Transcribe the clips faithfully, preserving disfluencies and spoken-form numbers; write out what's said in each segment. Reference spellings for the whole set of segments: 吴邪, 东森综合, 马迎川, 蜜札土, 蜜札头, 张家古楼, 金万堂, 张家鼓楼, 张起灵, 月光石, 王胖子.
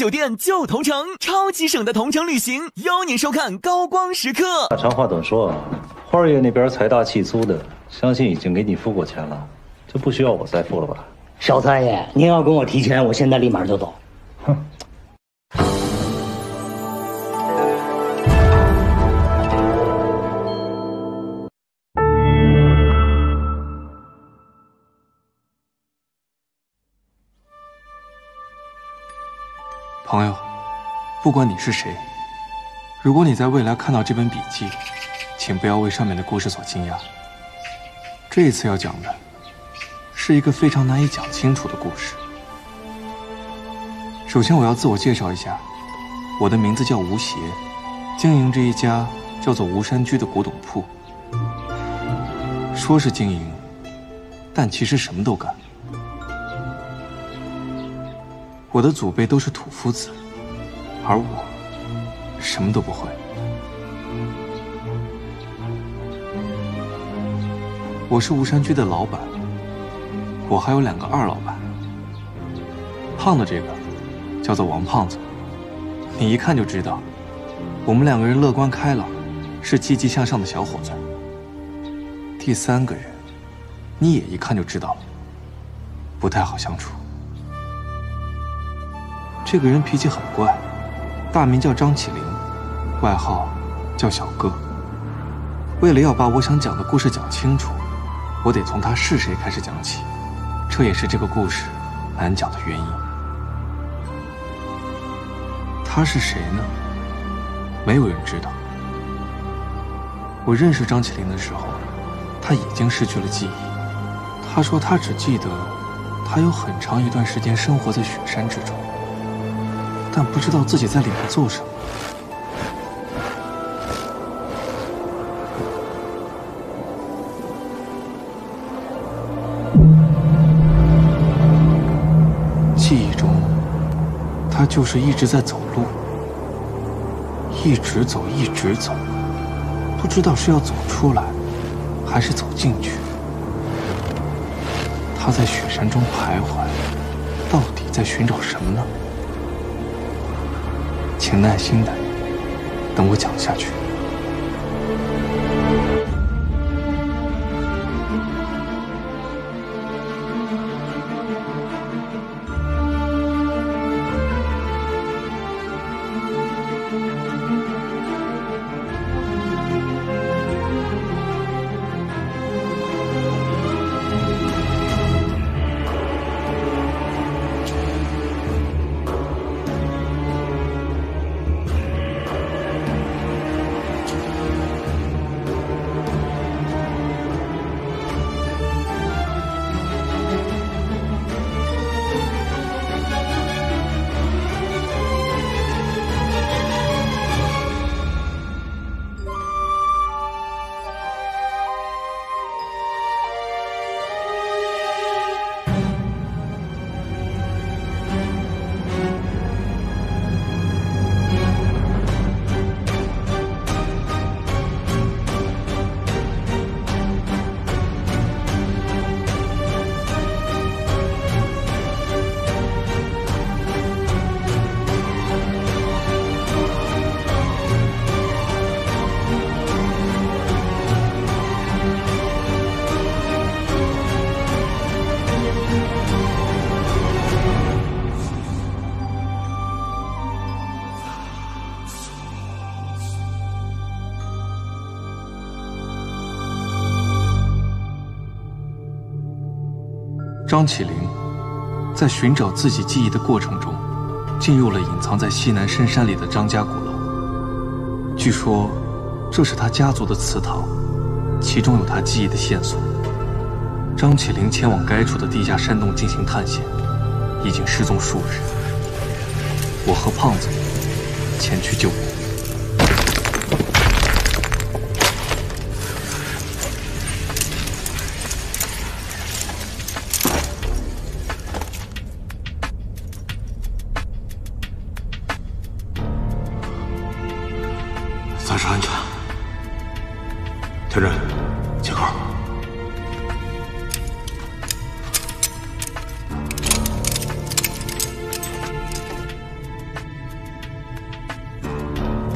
酒店就同城，超级省的同城旅行，邀您收看《高光时刻》。长话短说啊，花儿爷那边财大气粗的，相信已经给你付过钱了，就不需要我再付了吧？少三爷，您要跟我提钱，我现在立马就走。哼。 朋友，不管你是谁，如果你在未来看到这本笔记，请不要为上面的故事所惊讶。这一次要讲的，是一个非常难以讲清楚的故事。首先，我要自我介绍一下，我的名字叫吴邪，经营着一家叫做吴山居的古董铺。说是经营，但其实什么都干。 我的祖辈都是土夫子，而我什么都不会。我是吴山居的老板，我还有两个二老板。胖的这个叫做王胖子，你一看就知道，我们两个人乐观开朗，是积极向上的小伙子。第三个人，你也一看就知道了，不太好相处。 这个人脾气很怪，大名叫张起灵，外号叫小哥。为了要把我想讲的故事讲清楚，我得从他是谁开始讲起，这也是这个故事难讲的原因。他是谁呢？没有人知道。我认识张起灵的时候，他已经失去了记忆。他说他只记得，他有很长一段时间生活在雪山之中。 但不知道自己在里面做什么。记忆中，他就是一直在走路，一直走，一直走，不知道是要走出来，还是走进去。他在雪山中徘徊，到底在寻找什么呢？ 请耐心的等我讲下去。张起灵在寻找自己记忆的过程中，进入了隐藏在西南深山里的张家古楼。据说，这是他家族的祠堂，其中有他记忆的线索。张起灵前往该处的地下山洞进行探险，已经失踪数日。我和胖子前去救援。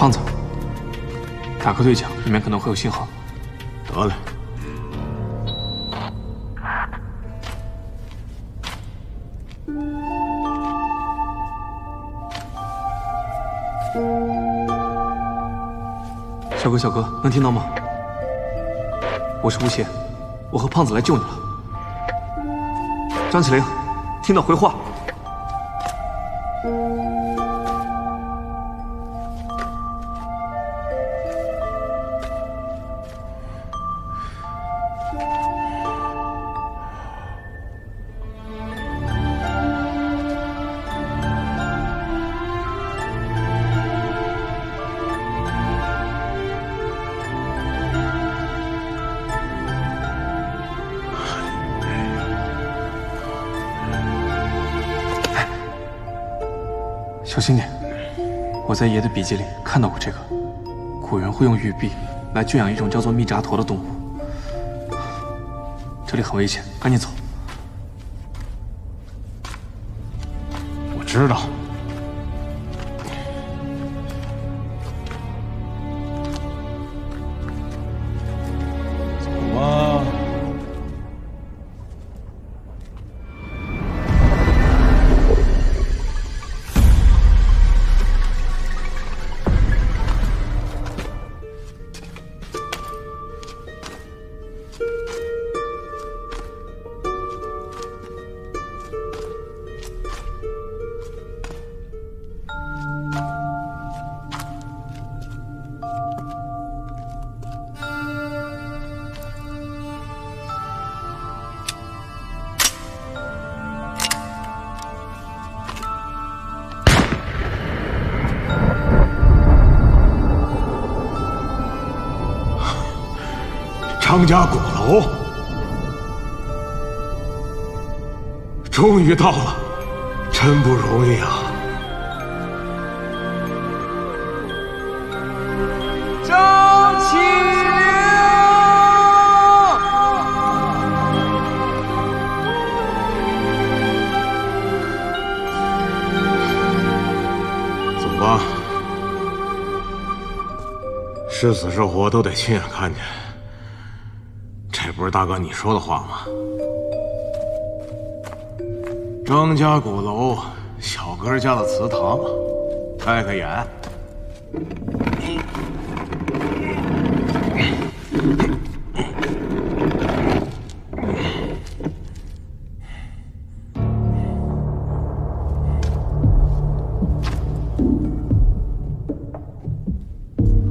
胖子，打开对讲，里面可能会有信号。得嘞。 小哥，小哥，能听到吗？我是吴邪，我和胖子来救你了。张起灵，听到回话。小心点！我在爷的笔记里看到过这个，古人会用玉璧来圈养一种叫做蜜札头的动物。这里很危险，赶紧走！我知道。 张家鼓楼，终于到了，真不容易啊！张起灵，走吧，是死是活都得亲眼看见。 不是大哥你说的话吗？张家鼓楼，小哥家的祠堂，开开眼。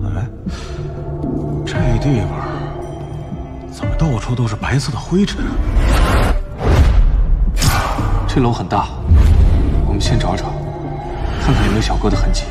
哎，这地方。 到处都是白色的灰尘。这楼很大，我们先找找，看看有没有小哥的痕迹。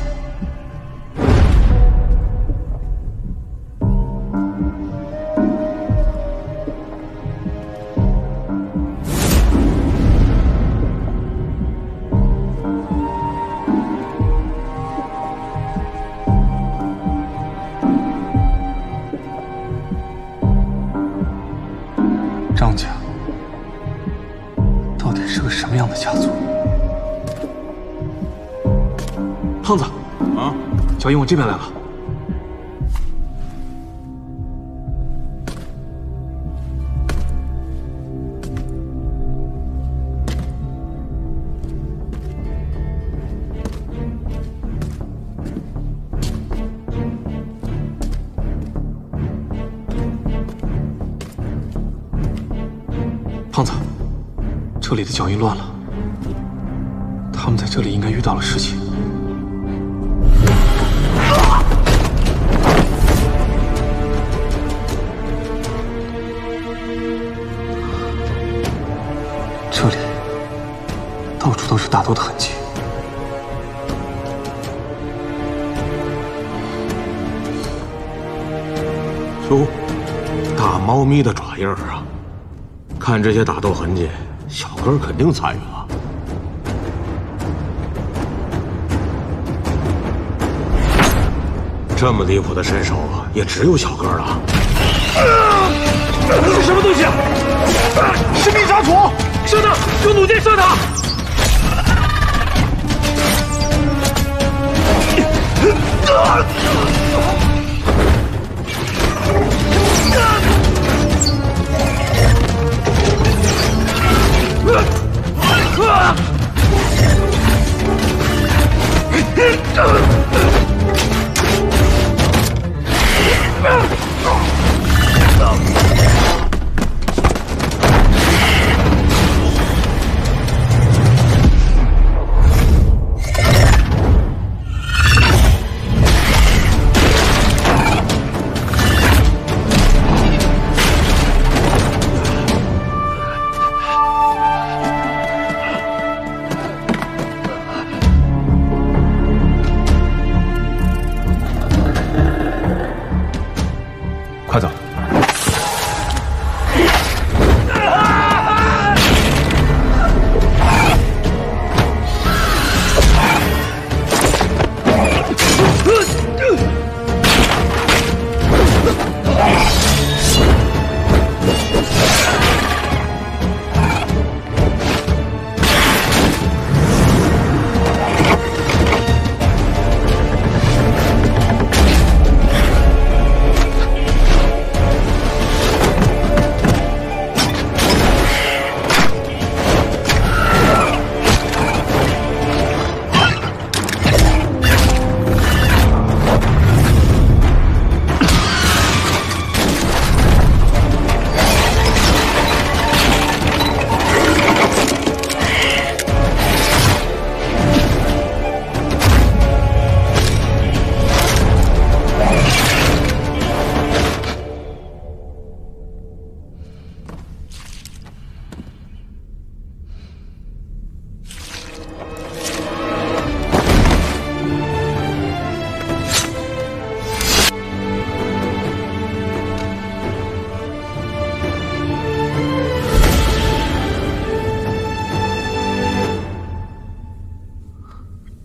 张家到底是个什么样的家族？胖子，啊，小英往这边来了。胖子，这里的脚印乱了，他们在这里应该遇到了事情。这里到处都是打斗的痕迹。 哟，大猫咪的爪印儿啊！ 看这些打斗痕迹，小哥肯定参与了。这么离谱的身手，也只有小哥了。这是什么东西？是蜜札土，射他！用弩箭射他！啊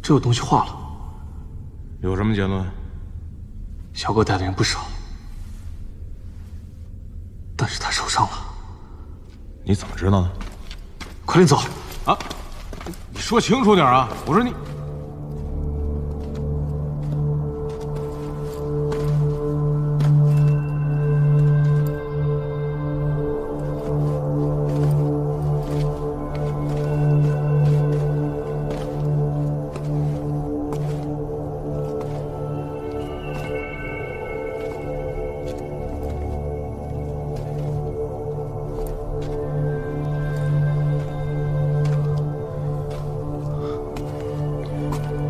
这有东西化了，有什么结论？小狗带的人不少，但是他受伤了。你怎么知道的？快点走啊！你说清楚点啊！我说你。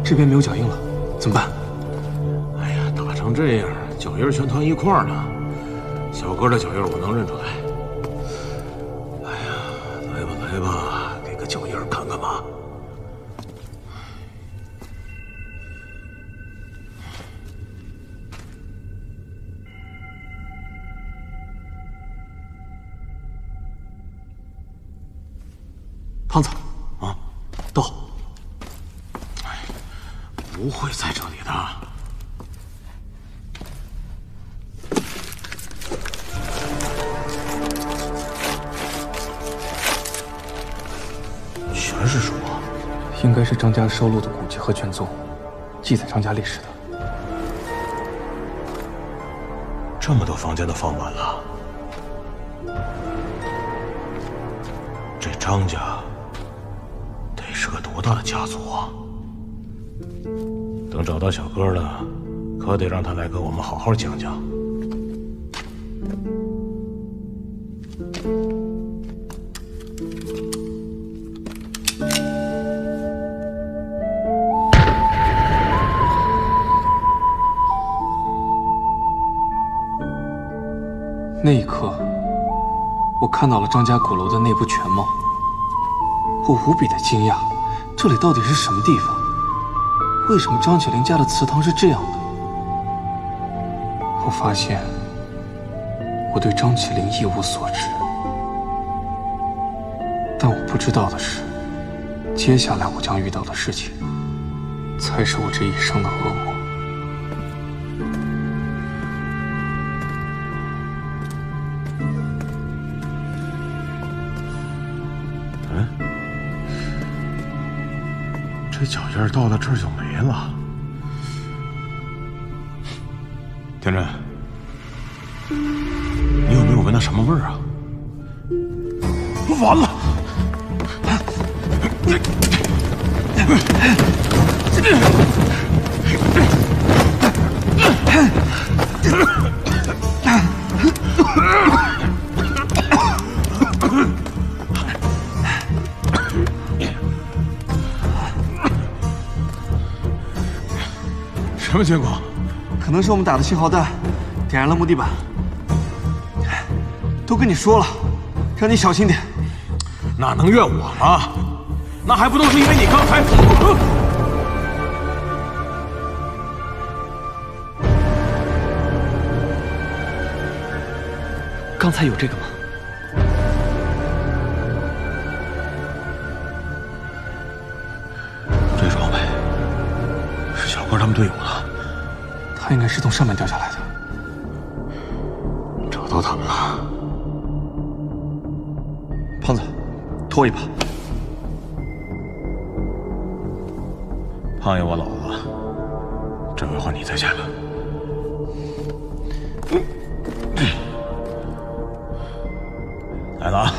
这边没有脚印了，怎么办？哎呀，打成这样，脚印全团一块儿呢。小哥的脚印我能认出来。哎呀，来吧来吧，给个脚印看看吧。胖子，啊，到。 不会在这里的。全是书啊，应该是张家收录的古籍和卷宗，记载张家历史的。这么多房间都放满了，这张家得是个多大的家族啊！ 等找到小哥了，可得让他来跟我们好好讲讲。那一刻，我看到了张家鼓楼的内部全貌，我无比的惊讶，这里到底是什么地方？ 为什么张起灵家的祠堂是这样的？我发现我对张起灵一无所知，但我不知道的是，接下来我将遇到的事情，才是我这一生的噩梦。 这脚印到了这儿就没了，天真，你有没有闻到什么味儿啊？完了！什么情况？可能是我们打的信号弹点燃了木地板。都跟你说了，让你小心点。哪能怨我了？那还不都是因为你刚才……呃 刚才有这个吗？这装备是小郭他们队友的，他应该是从上面掉下来的。找到他们了，胖子，拖一把。胖爷，我老了，这回换你在前了。嗯 来了啊！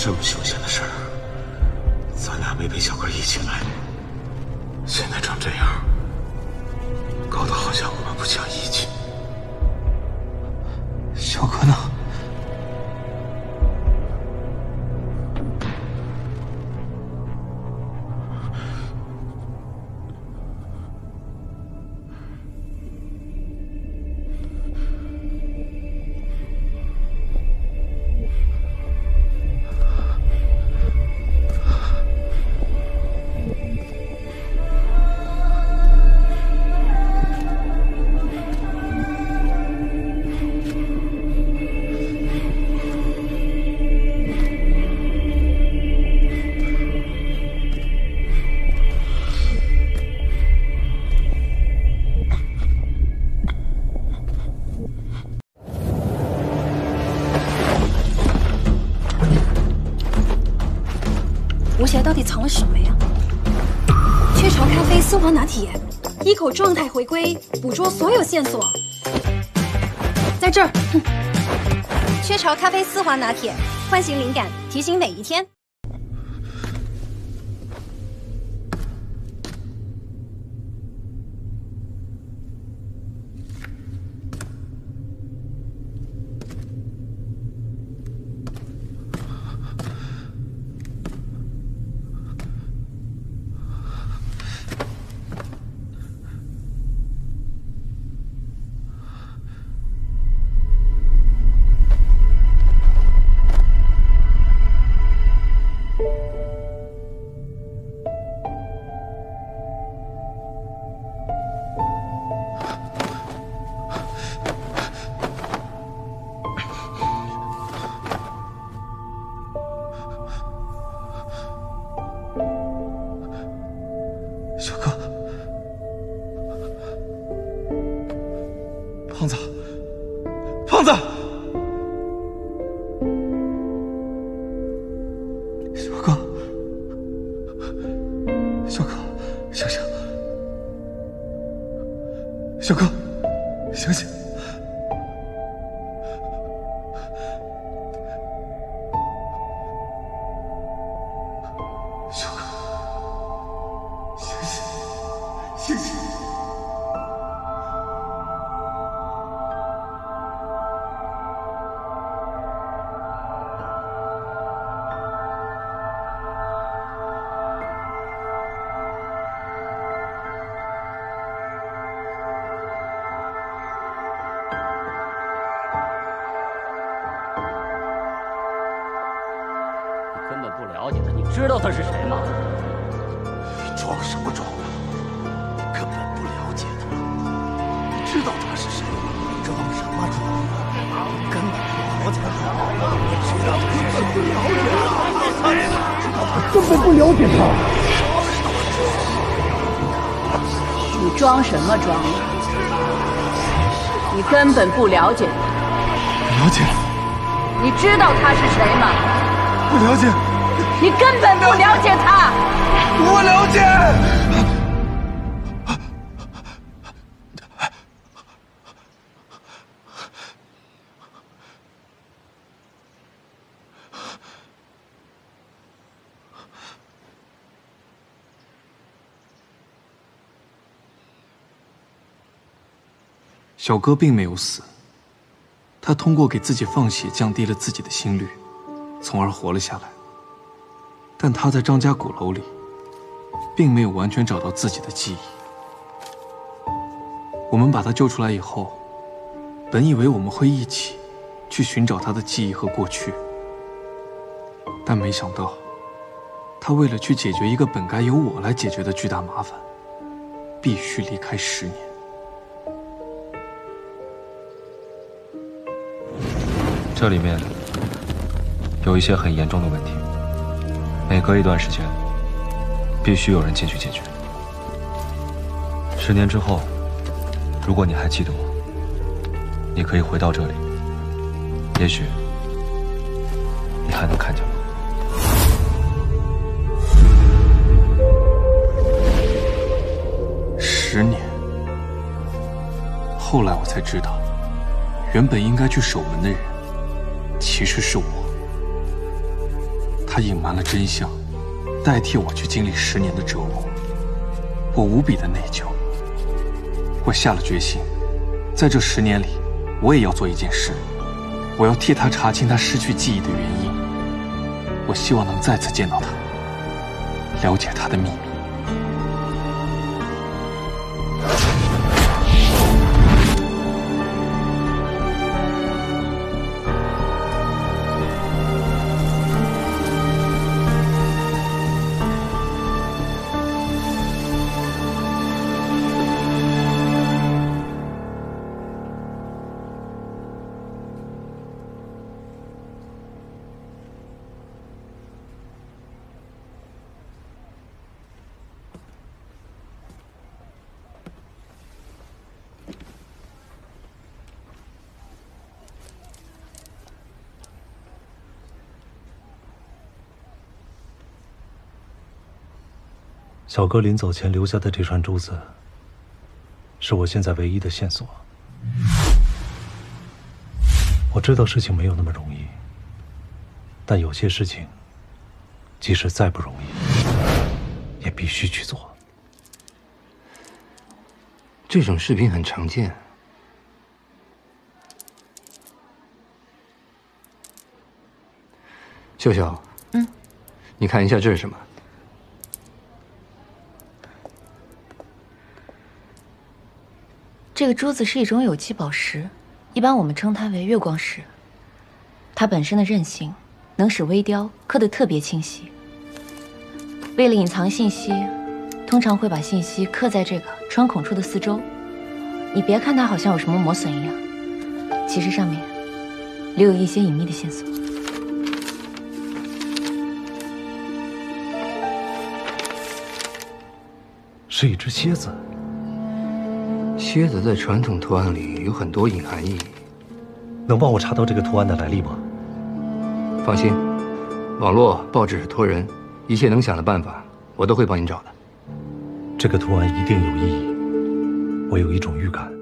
这么凶险的事儿，咱俩没陪小哥一起来，现在成这样，搞得好像我们不讲义气。小哥呢？到底藏了什么呀？雀巢咖啡、苏杭拿铁，一口状态回归，捕捉所有线索。在这儿，哼！雀巢咖啡、丝滑拿铁，唤醒灵感，提醒每一天。小哥，醒醒！小哥，醒醒！醒醒！不了解他，你知道他是谁吗？你装什么装啊！你根本不了解他，你知道他是谁吗？装什么装啊！你根本不了解他，你知道他是谁吗？根本不了解他，你装什么装啊！你根本不了解他，了解？你知道他是谁吗？不了解。 你根本不了解他，我了解。小哥并没有死，他通过给自己放血降低了自己的心率，从而活了下来。 但他在张家鼓楼里，并没有完全找到自己的记忆。我们把他救出来以后，本以为我们会一起去寻找他的记忆和过去，但没想到，他为了去解决一个本该由我来解决的巨大麻烦，必须离开十年。这里面有一些很严重的问题。 每隔一段时间，必须有人进去解决。十年之后，如果你还记得我，你可以回到这里，也许你还能看见我。 十年，后来我才知道，原本应该去守门的人，其实是我。 他隐瞒了真相，代替我去经历十年的折磨，我无比的内疚。我下了决心，在这十年里，我也要做一件事，我要替他查清他失去记忆的原因。我希望能再次见到他，了解他的秘密。 小哥临走前留下的这串珠子，是我现在唯一的线索。我知道事情没有那么容易，但有些事情，即使再不容易，也必须去做。这种视频很常见。秀秀，嗯，你看一下这是什么？ 这个珠子是一种有机宝石，一般我们称它为月光石。它本身的韧性能使微雕刻得特别清晰。为了隐藏信息，通常会把信息刻在这个穿孔处的四周。你别看它好像有什么磨损一样，其实上面留有一些隐秘的线索。是一只蝎子。 蝎子在传统图案里有很多隐含意义，能帮我查到这个图案的来历吗？放心，网络、报纸、托人，一切能想的办法，我都会帮你找的。这个图案一定有意义，我有一种预感。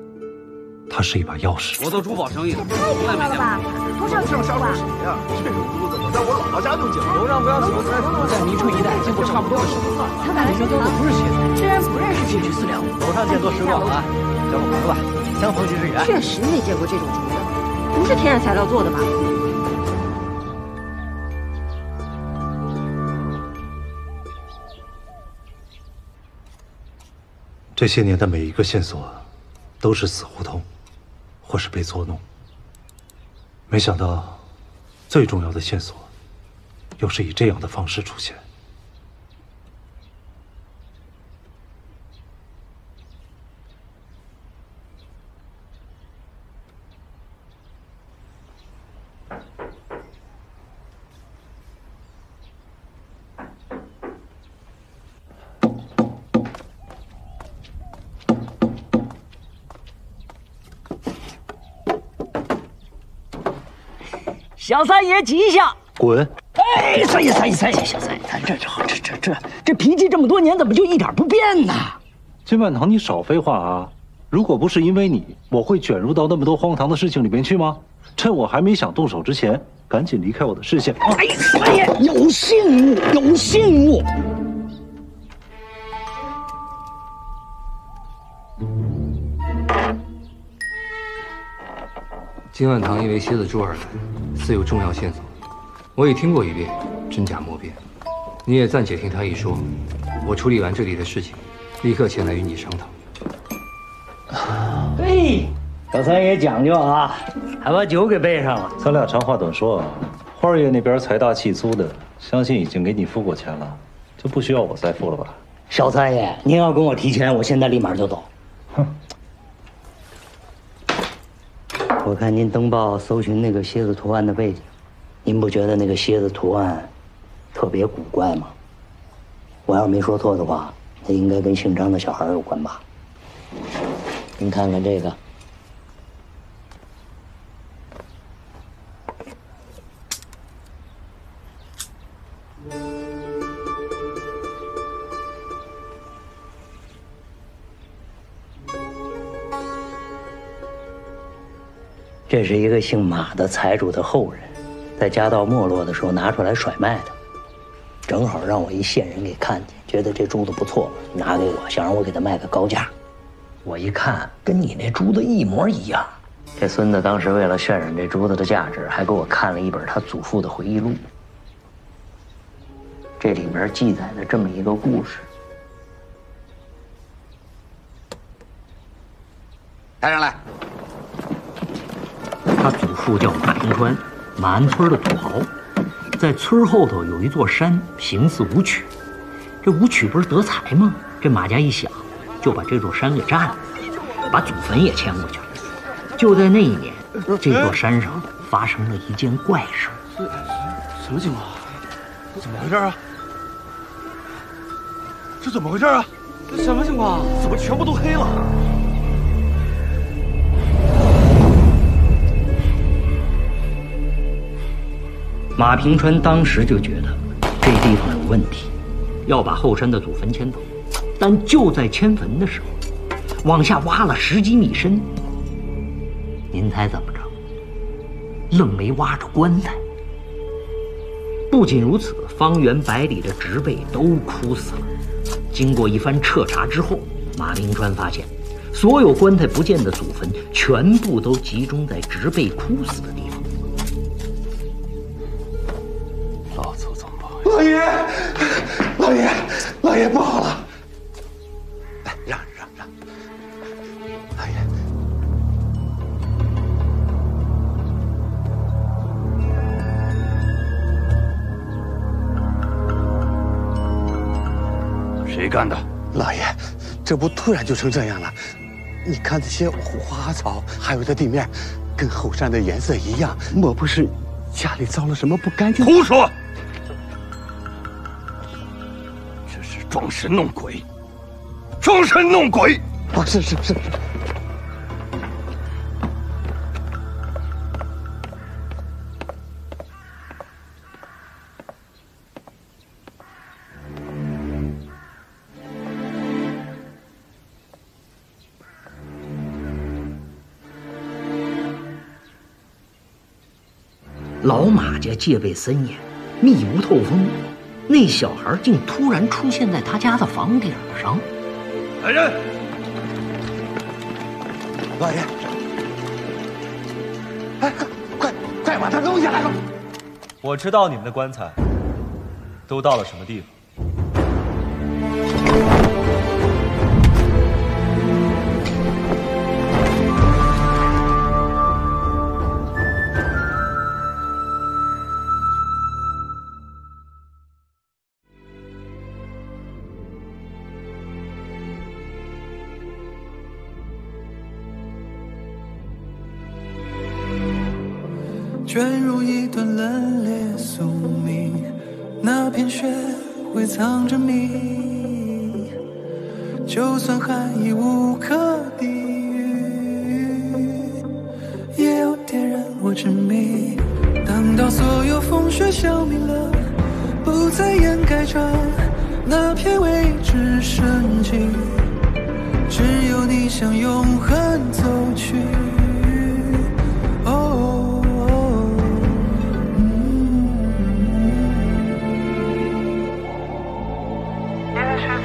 它是一把钥匙。我做珠宝生意的，太漂亮了吧？多少钱啊？这种珠子我在我姥姥家就捡过。楼上不要小看，在迷春一带见过差不多的事。他本来说跟我不是学子，虽然不认识这只塑料，楼上见做水果了，交个朋友吧，相逢即是缘。确实没见过这种珠子，不是天然材料做的吧？ 这些年的每一个线索，都是死胡同，或是被捉弄。没想到，最重要的线索，又是以这样的方式出现。小三爷吉祥，滚！哎，三爷，三爷，三爷，小三爷，咱这这这这这这脾气这么多年，怎么就一点不变呢？金万堂，你少废话啊！如果不是因为你，我会卷入到那么多荒唐的事情里面去吗？趁我还没想动手之前，赶紧离开我的视线！啊、哎，三爷，有信物，有信物。 金万堂因为蝎子珠而来，似有重要线索，我已听过一遍，真假莫辨。你也暂且听他一说。我处理完这里的事情，立刻前来与你商讨。嘿，小三爷讲究啊，还把酒给备上了。咱俩长话短说啊，花儿爷那边财大气粗的，相信已经给你付过钱了，就不需要我再付了吧？小三爷，您要跟我提钱，我现在立马就走。哼。 我看您登报搜寻那个蝎子图案的背景，您不觉得那个蝎子图案特别古怪吗？我要没说错的话，那应该跟姓张的小孩有关吧？您看看这个，这是一个姓马的财主的后人，在家道没落的时候拿出来甩卖的，正好让我一线人给看见，觉得这珠子不错，拿给我，想让我给他卖个高价。我一看，跟你那珠子一模一样。这孙子当时为了渲染这珠子的价值，还给我看了一本他祖父的回忆录，这里面记载了这么一个故事。抬上来。 他祖父叫马迎川，马鞍村的土豪，在村后头有一座山，形似武曲。这武曲不是得财吗？这马家一想，就把这座山给占了，把祖坟也迁过去了。就在那一年，这座山上发生了一件怪事。什么情况？怎么回事啊？这怎么回事啊？这什么情况？怎么全部都黑了？ 马平川当时就觉得这地方有问题，要把后山的祖坟迁走，但就在迁坟的时候，往下挖了十几米深。您猜怎么着？愣没挖着棺材。不仅如此，方圆百里的植被都枯死了。经过一番彻查之后，马平川发现，所有棺材不见的祖坟全部都集中在植被枯死的地方。 老爷，老爷，老爷不好了！哎，让让让！老爷，谁干的？老爷，这不突然就成这样了？你看这些花草，还有这地面，跟后山的颜色一样，莫不是家里遭了什么不干净？胡说！ 装神弄鬼，装神弄鬼！啊，是是是。老马家戒备森严，密不透风，那小孩竟突然出现在他家的房顶上。来人！老爷，哎，快快把他弄下来！我知道你们的棺材都到了什么地方。 卷入一段冷冽宿命，那片雪会藏着谜，就算寒意无可抵御，也有点让我执迷。等到所有风雪消弭了，不再掩盖着那片未知深情，只有你向永恒走去。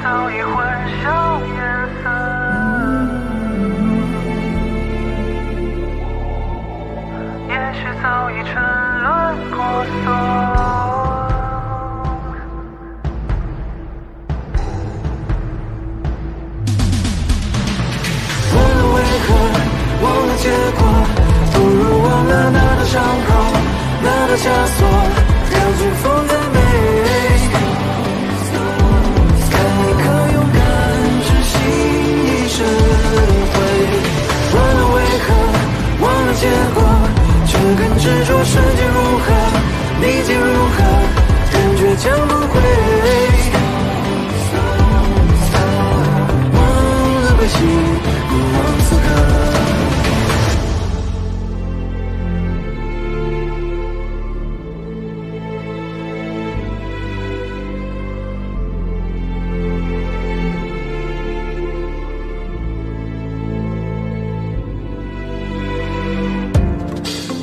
早已混淆颜色，也许早已沉沦婆娑。忘了为何，忘了结果，不如忘了那道伤口，那道枷锁，让飓风再美。 智慧，忘了为何，忘了结果，就跟执着世界如何，你竟如何，感觉将不回。忘了悲喜，不忘此刻。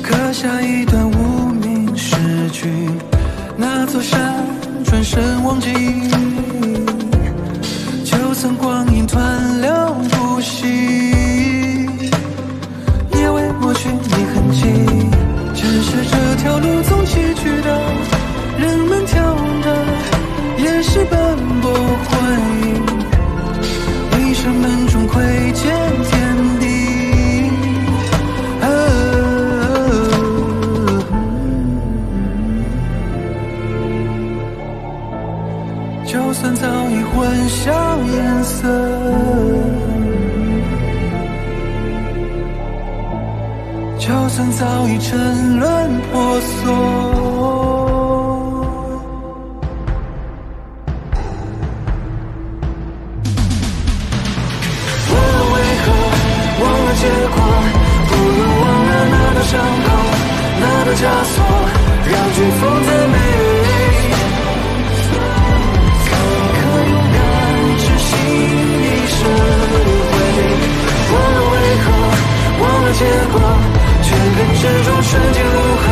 刻下一段无名诗句，那座山转身忘记。就算光阴湍流不息，也未抹去你痕迹。只是这条路总崎岖的，人们挑的也是斑驳回忆。你是门中窥见天地。 就算早已混淆颜色，就算早已沉沦婆娑，忘了为何，忘了结果，不如忘了那道伤口，那道枷锁，让飓风再美。 智慧，忘了为何，忘了结果，全凭执着瞬间如何。